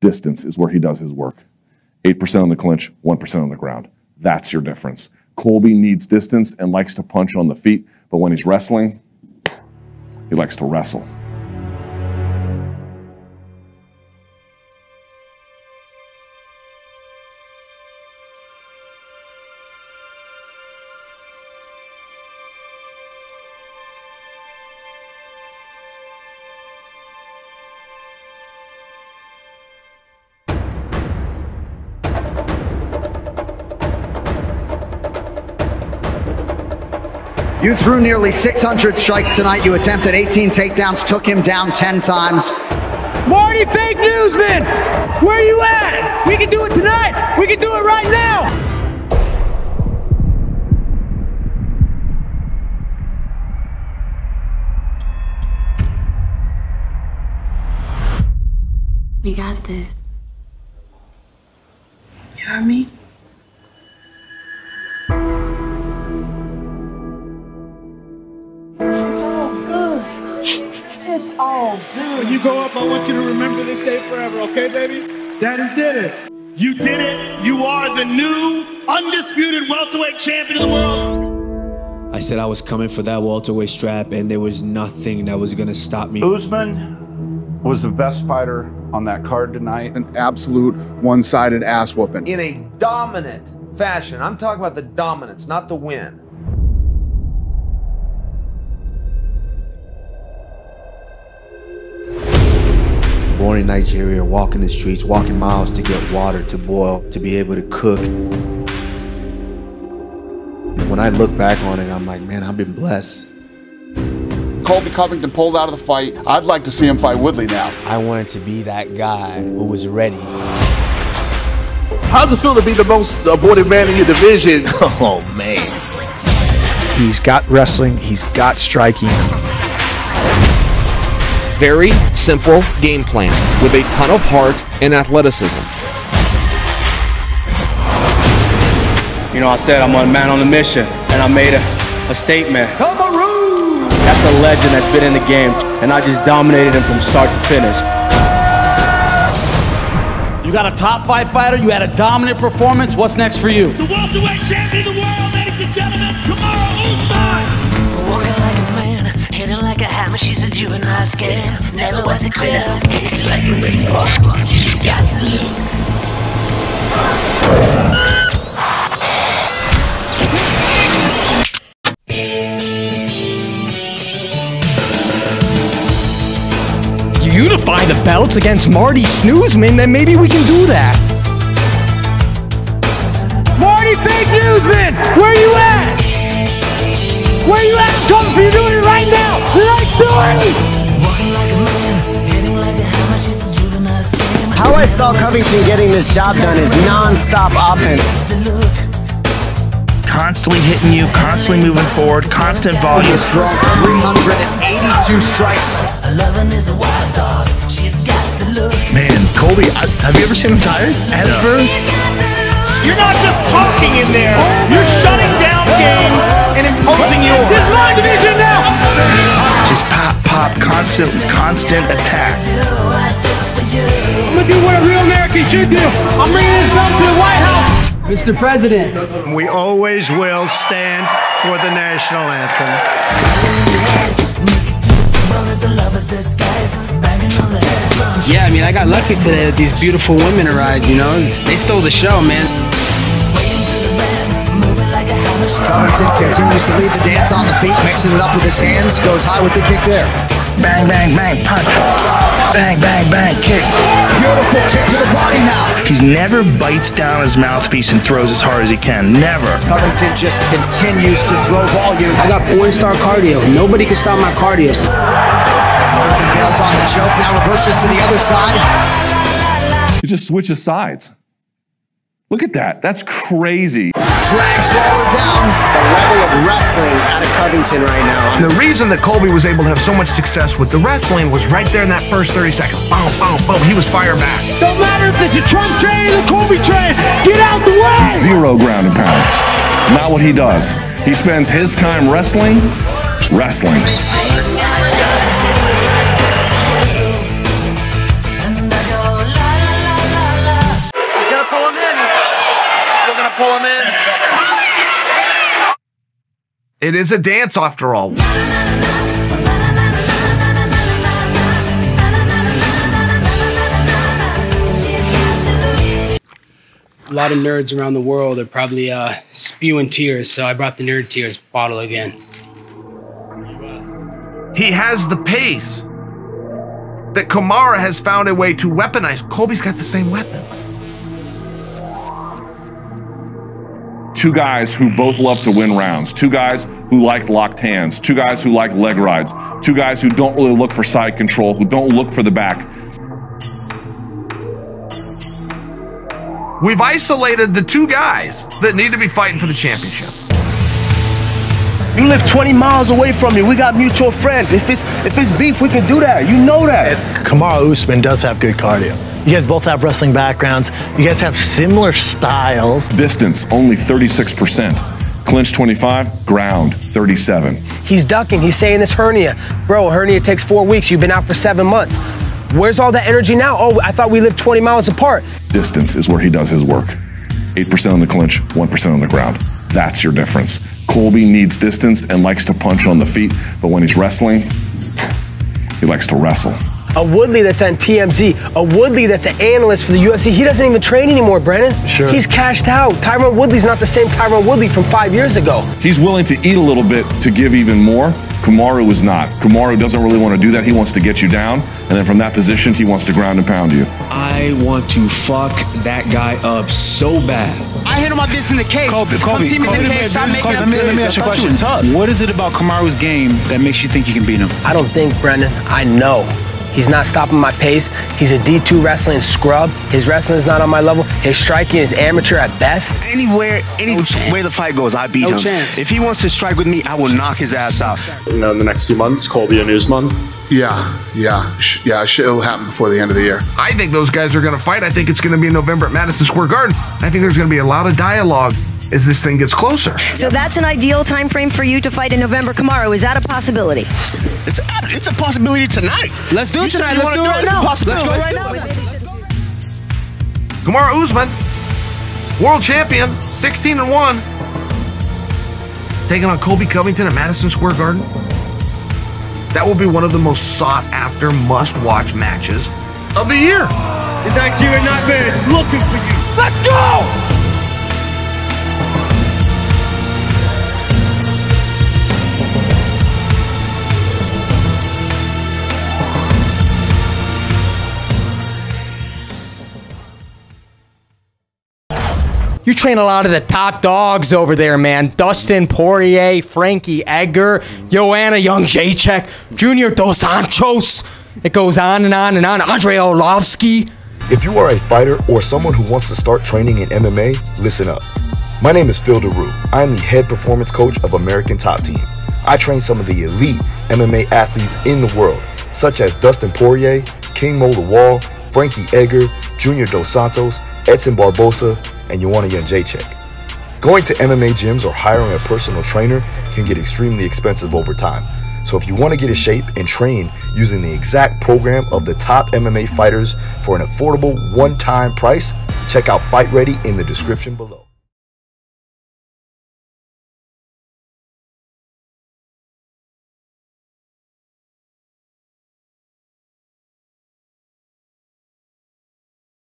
Distance is where he does his work. 8% on the clinch, 1% on the ground. That's your difference. Colby needs distance and likes to punch on the feet, but when he's wrestling, he likes to wrestle. You threw nearly 600 strikes tonight. You attempted 18 takedowns, took him down 10 times. Marty, fake newsman, where you at? We can do it tonight. We can do it right now. We got this. You heard me? You go up, I want you to remember this day forever, okay, baby? Daddy did it. You did it. You are the new undisputed welterweight champion of the world. I said I was coming for that welterweight strap, and there was nothing that was going to stop me. Usman was the best fighter on that card tonight. An absolute one-sided ass whooping. In a dominant fashion. I'm talking about the dominance, not the win. Born in Nigeria, walking the streets, walking miles to get water to boil, to be able to cook. When I look back on it, I'm like, man, I've been blessed. Colby Covington pulled out of the fight. I'd like to see him fight Woodley now. I wanted to be that guy who was ready. How's it feel to be the most avoided man in your division? Oh, man. He's got wrestling. He's got striking. Very simple game plan with a ton of heart and athleticism. You know, I said I'm a man on a mission, and I made a statement. Kamaru! That's a legend that's been in the game, and I just dominated him from start to finish. You got a top-5 fighter, you had a dominant performance. What's next for you? The welterweight champion of the world, ladies and gentlemen, Kamaru Usman! Walking like a man, hitting like a hammer, she's a juvenile scam. Never was a critter, tasted like a big boy. She's got the look. You unify the belts against Marty Snoozman, then maybe we can do that. Marty Fake Newsman, where you at? Where you at? I'm coming for you, doing it right now! Let's do it! How I saw Covington getting this job done is non-stop offense. Constantly hitting you, constantly moving forward, constant volume. He's drawn 382 strikes. Man, Colby, have you ever seen him tired? Ever? You're not just talking in there, you're shutting down games and imposing your line division now. Just pop, pop, constant attack. I'm gonna do what a real American should do. I'm bringing this belt to the White House. Mr. President. We always will stand for the national anthem. Yeah, I mean, I got lucky today that these beautiful women arrived, you know. They stole the show, man. Covington continues to lead the dance on the feet, mixing it up with his hands, goes high with the kick there. Bang, bang, bang, punch. Bang, bang, bang, kick. Beautiful kick to the body now. He never bites down his mouthpiece and throws as hard as he can, never. Covington just continues to throw volume. I got porn-star cardio. Nobody can stop my cardio. Covington bails on the choke, now reverses to the other side. He just switches sides. Look at that, that's crazy. Drags Lawler down. The level of wrestling out of Covington right now. The reason that Colby was able to have so much success with the wrestling was right there in that first 30 seconds. Boom, boom, boom, he was fired back. Don't matter if it's a Trump train or the Colby train, get out the way! Zero ground and pound. It's not what he does. He spends his time wrestling. It is a dance after all. A lot of nerds around the world are probably spewing tears, so I brought the nerd tears bottle again. He has the pace that Kamaru has found a way to weaponize. Colby's got the same weapon. Two guys who both love to win rounds. Two guys who like locked hands. Two guys who like leg rides. Two guys who don't really look for side control, who don't look for the back. We've isolated the two guys that need to be fighting for the championship. You live 20 miles away from me. We got mutual friends. If it's beef, we can do that. You know that. Kamaru Usman does have good cardio. You guys both have wrestling backgrounds. You guys have similar styles. Distance, only 36%. Clinch 25, ground 37. He's ducking. He's saying it's hernia. Bro, a hernia takes 4 weeks. You've been out for 7 months. Where's all that energy now? Oh, I thought we lived 20 miles apart. Distance is where he does his work. 8% on the clinch, 1% on the ground. That's your difference. Colby needs distance and likes to punch on the feet, but when he's wrestling, he likes to wrestle. A Woodley that's on TMZ, a Woodley that's an analyst for the UFC, he doesn't even train anymore, Brennan. Sure. He's cashed out. Tyron Woodley's not the same Tyron Woodley from 5 years ago. He's willing to eat a little bit to give even more. Kamaru is not. Kamaru doesn't really want to do that. He wants to get you down, and then from that position, he wants to ground and pound you. I want to fuck that guy up so bad. I hit on my bitch in the cage. Colby, stop making up. Let me ask you a question. What is it about Kamaru's game that makes you think you can beat him? I don't think, Brendan. I know. He's not stopping my pace. He's a D2 wrestling scrub. His wrestling is not on my level. His striking is amateur at best. Anywhere, any way the fight goes, I beat him. No chance. If he wants to strike with me, I will knock his ass out. You know, in the next few months, Colby and Usman. Yeah, it'll happen before the end of the year. I think those guys are going to fight. I think it's going to be in November at Madison Square Garden. I think there's going to be a lot of dialogue as this thing gets closer. So that's an ideal time frame for you to fight in November, Kamaru. Is that a possibility? It's a possibility tonight. Let's do it tonight. Let's do it right now. Let's go right now. Kamaru Usman, world champion, 16-1, taking on Colby Covington at Madison Square Garden. That will be one of the most sought-after, must-watch matches of the year. In fact, you and Nightmare is looking for you. Let's go! You train a lot of the top dogs over there, man. Dustin Poirier, Frankie Edgar, Joanna Young-Jacek, Junior Dos Santos. It goes on and on and on. Andrei Olovsky. If you are a fighter or someone who wants to start training in MMA, listen up. My name is Phil DeRue. I am the head performance coach of American Top Team. I train some of the elite MMA athletes in the world, such as Dustin Poirier, King Mo Lawal, Frankie Edgar, Junior Dos Santos, Edson Barbosa, and Joanna Young-Jacek. Going to MMA gyms or hiring a personal trainer can get extremely expensive over time. So if you want to get in shape and train using the exact program of the top MMA fighters for an affordable one-time price, check out Fight Ready in the description below.